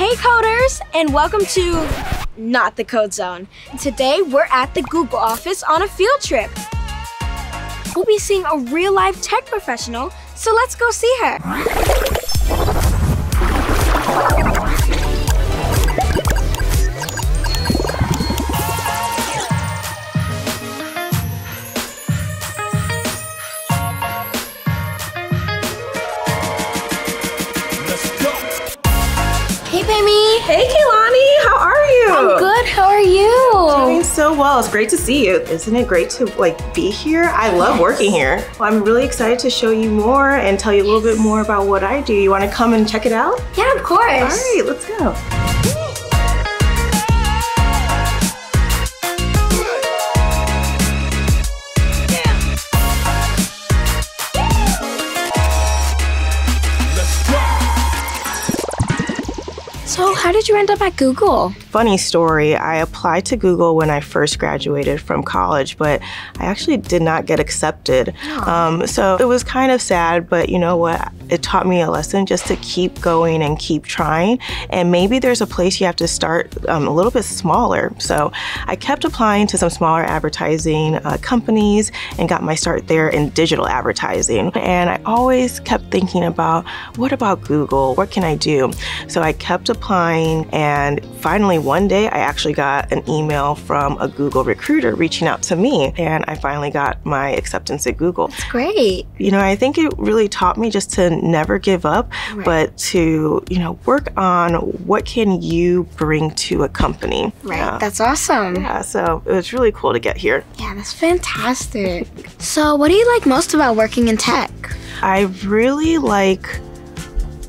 Hey coders, and welcome to Not the Code Zone. Today we're at the Google office on a field trip. We'll be seeing a real life tech professional, so let's go see her. Hey, Gbemi. Hey, Kalani. How are you? I'm good. How are you? Doing so well. It's great to see you. Isn't it great to be here? I love working here. Well, I'm really excited to show you more and tell you a little bit more about what I do. You want to come and check it out? Yeah, of course. All right, let's go. So how did you end up at Google? Funny story, I applied to Google when I first graduated from college, but I actually did not get accepted. So it was kind of sad, but you know what? It taught me a lesson just to keep going and keep trying. And maybe there's a place you have to start a little bit smaller. So I kept applying to some smaller advertising companies and got my start there in digital advertising. And I always kept thinking about, what about Google? What can I do? So I kept applying, and finally one day I actually got an email from a Google recruiter reaching out to me, and I finally got my acceptance at Google. That's great. You know, I think it really taught me just to never give up, right, but to, you know, work on what can you bring to a company. Right, that's awesome. Yeah, so it was really cool to get here. Yeah, that's fantastic. So what do you like most about working in tech? I really like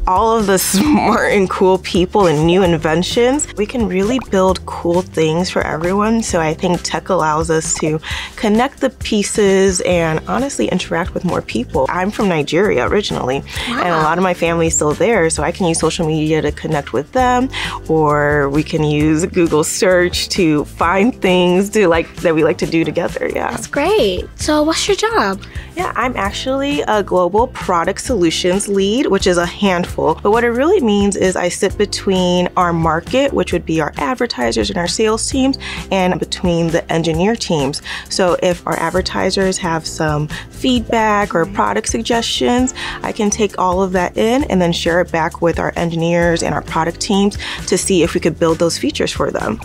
all of the smart and cool people and new inventions. We can really build cool things for everyone. So I think tech allows us to connect the pieces and honestly interact with more people. I'm from Nigeria originally, and a lot of my family is still there. So I can use social media to connect with them, or we can use Google search to find things that we like to do together. Yeah. That's great. So what's your job? Yeah, I'm actually a global product solutions lead, which is a handful. But what it really means is I sit between our market, which would be our advertisers and our sales teams, and between the engineer teams. So if our advertisers have some feedback or product suggestions, I can take all of that in and then share it back with our engineers and our product teams to see if we could build those features for them.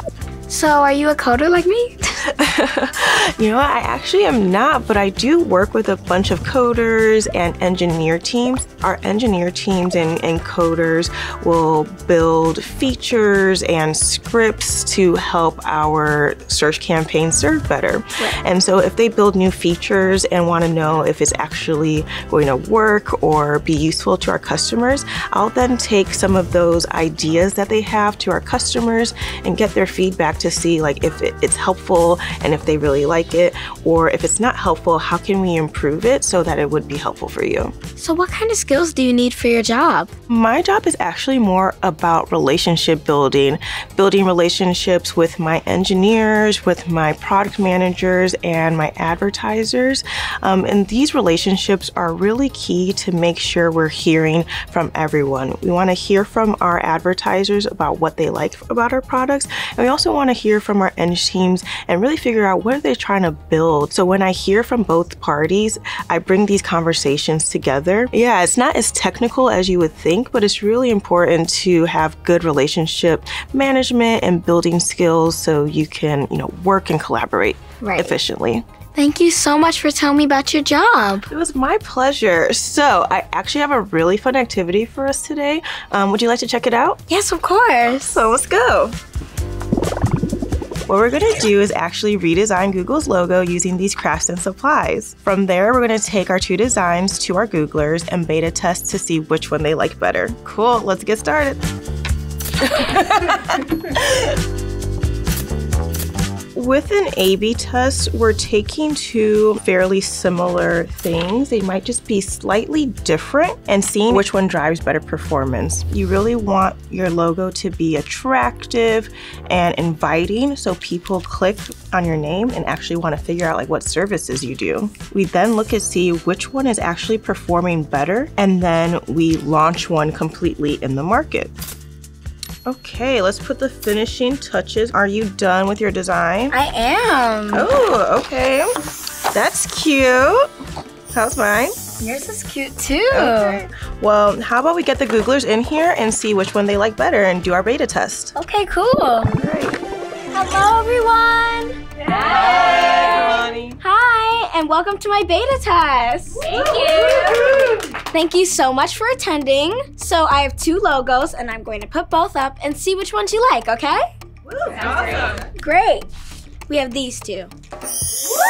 So are you a coder like me? You know, I actually am not, but I do work with a bunch of coders and engineer teams. Our engineer teams and coders will build features and scripts to help our search campaign serve better. Right. And so if they build new features and want to know if it's actually going to work or be useful to our customers, I'll then take some of those ideas that they have to our customers and get their feedback to see if it's helpful, and if they really like it, or if it's not helpful, how can we improve it so that it would be helpful for you? So what kind of skills do you need for your job? My job is actually more about relationship building, building relationships with my engineers, with my product managers, and my advertisers. And these relationships are really key to make sure we're hearing from everyone. We want to hear from our advertisers about what they like about our products, and we also want to hear from our eng teams and really figure out what are they trying to build. So when I hear from both parties, I bring these conversations together. Yeah, it's not as technical as you would think, but it's really important to have good relationship management and building skills so you can, you know, work and collaborate efficiently. Thank you so much for telling me about your job. It was my pleasure. So I actually have a really fun activity for us today. Would you like to check it out? Yes, of course. So let's go. What we're going to do is actually redesign Google's logo using these crafts and supplies. From there, we're going to take our two designs to our Googlers and beta test to see which one they like better. Cool, let's get started. With an A/B test, we're taking two fairly similar things. They might just be slightly different and seeing which one drives better performance. You really want your logo to be attractive and inviting so people click on your name and actually want to figure out what services you do. We then look and see which one is actually performing better, and then we launch one completely in the market. Okay, let's put the finishing touches. Are you done with your design? I am. Oh, okay. That's cute. How's mine? Yours is cute too. Okay. Well, how about we get the Googlers in here and see which one they like better and do our beta test. Okay, cool. All right. Hello, everyone. Hi. Hi, and welcome to my beta test. Thank you. Thank you so much for attending. So I have two logos, and I'm going to put both up and see which ones you like, okay? Woo, awesome. Great. We have these two. Woo!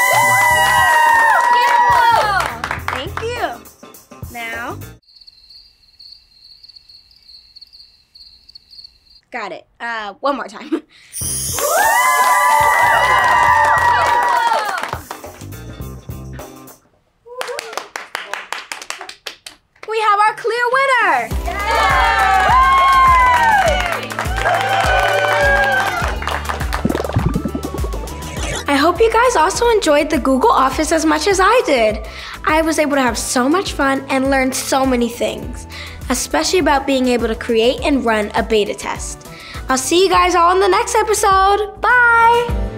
Yeah. Thank you. Now. Got it. One more time. We have our clear winner. I hope you guys also enjoyed the Google Office as much as I did. I was able to have so much fun and learn so many things, especially about being able to create and run a beta test. I'll see you guys all in the next episode. Bye!